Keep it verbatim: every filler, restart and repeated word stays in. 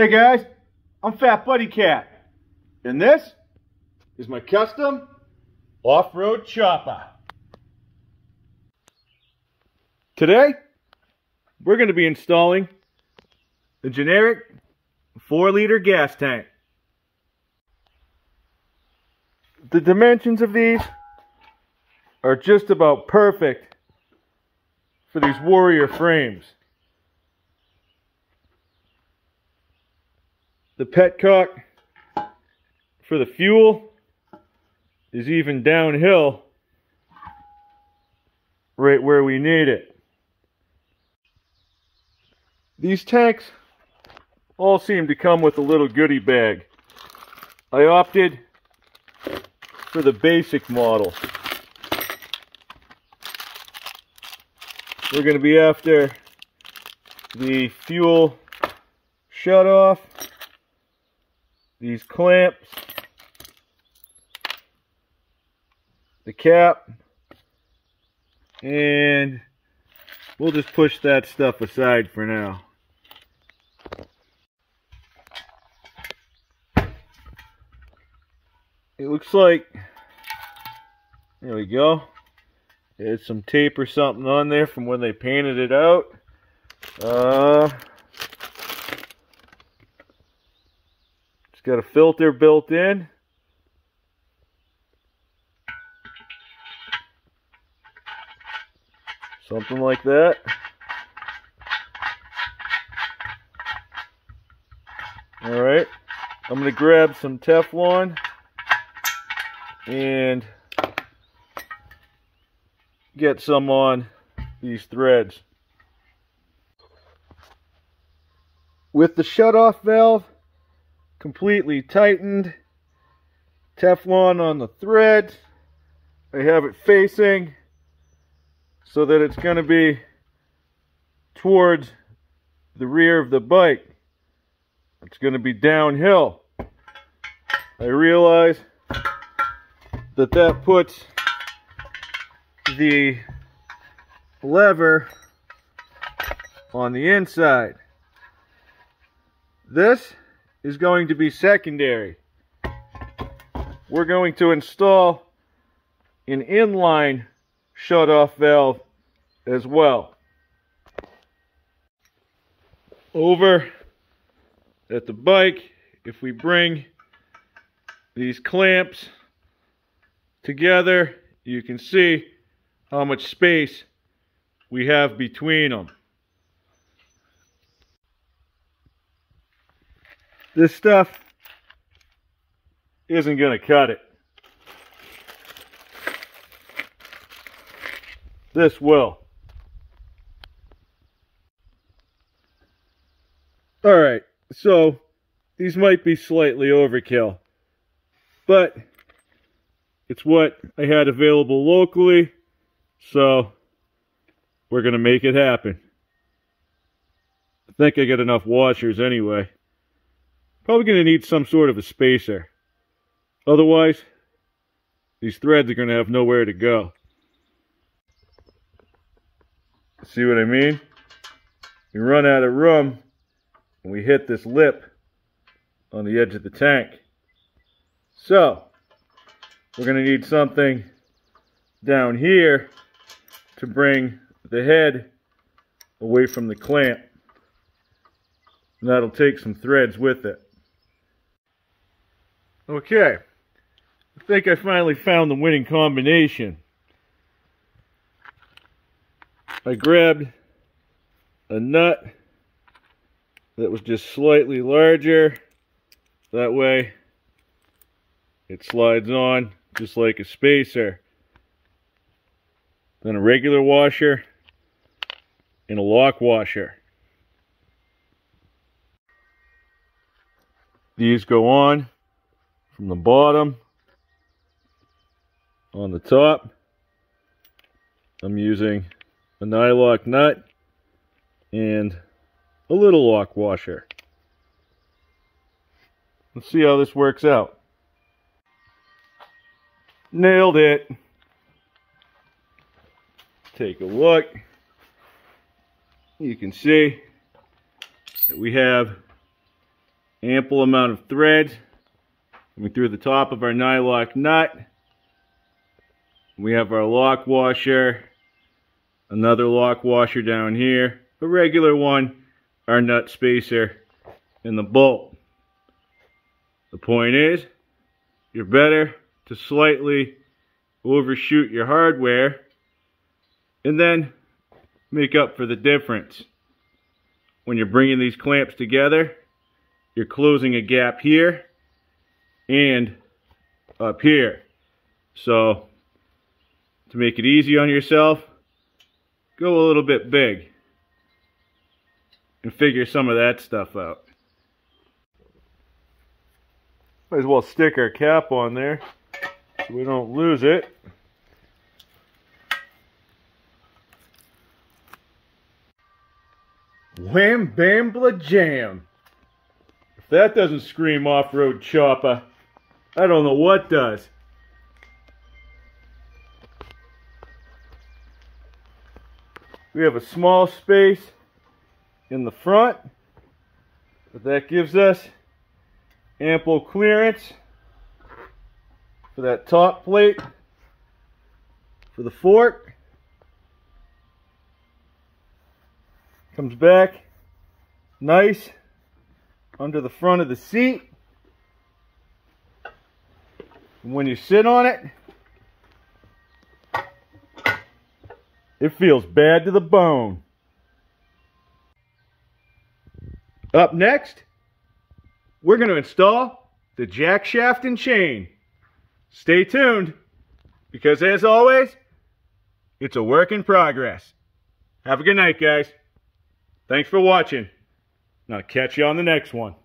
Hey guys, I'm Fat Buddy Cat, and this is my custom off-road chopper. Today, we're going to be installing the generic four liter gas tank. The dimensions of these are just about perfect for these Warrior frames. The petcock for the fuel is even downhill right where we need it. These tanks all seem to come with a little goodie bag. I opted for the basic model. We're going to be after the fuel shutoff, these clamps, the cap, and we'll just push that stuff aside for now. It looks like, there we go, there's some tape or something on there from when they painted it out. Uh, It's got a filter built in. Something like that. Alright. I'm going to grab some Teflon and get some on these threads. With the shutoff valve completely tightened, Teflon on the thread, I have it facing so that it's going to be towards the rear of the bike. It's going to be downhill. I realize that that puts the lever on the inside. This is going to be secondary. We're going to install an inline shutoff valve as well. Over at the bike, if we bring these clamps together, you can see how much space we have between them. This stuff isn't going to cut it. This will. Alright, so these might be slightly overkill, but it's what I had available locally, so we're going to make it happen. I think I got enough washers anyway. Probably going to need some sort of a spacer. Otherwise, these threads are going to have nowhere to go. See what I mean? We run out of room and we hit this lip on the edge of the tank. So, we're going to need something down here to bring the head away from the clamp. And that'll take some threads with it. Okay, I think I finally found the winning combination. I grabbed a nut that was just slightly larger. That way it slides on just like a spacer. Then a regular washer and a lock washer. These go on from the bottom, on the top. I'm using a nylock nut and a little lock washer. Let's see how this works out. Nailed it. Take a look. You can see that we have ample amount of thread coming through the top of our nylock nut. We have our lock washer, another lock washer down here, a regular one, our nut spacer, and the bolt. The point is, you're better to slightly overshoot your hardware and then make up for the difference. When you're bringing these clamps together, you're closing a gap here and up here. So, to make it easy on yourself, go a little bit big and figure some of that stuff out. Might as well stick our cap on there so we don't lose it. Wham, bam, bla, jam. If that doesn't scream off-road chopper, I don't know what does. We have a small space in the front, but that gives us ample clearance for that top plate, for the fork. Comes back nice under the front of the seat. And when you sit on it, it feels bad to the bone. Up next, we're going to install the jack shaft and chain. Stay tuned, because as always, it's a work in progress. Have a good night, guys. Thanks for watching, and I'll catch you on the next one.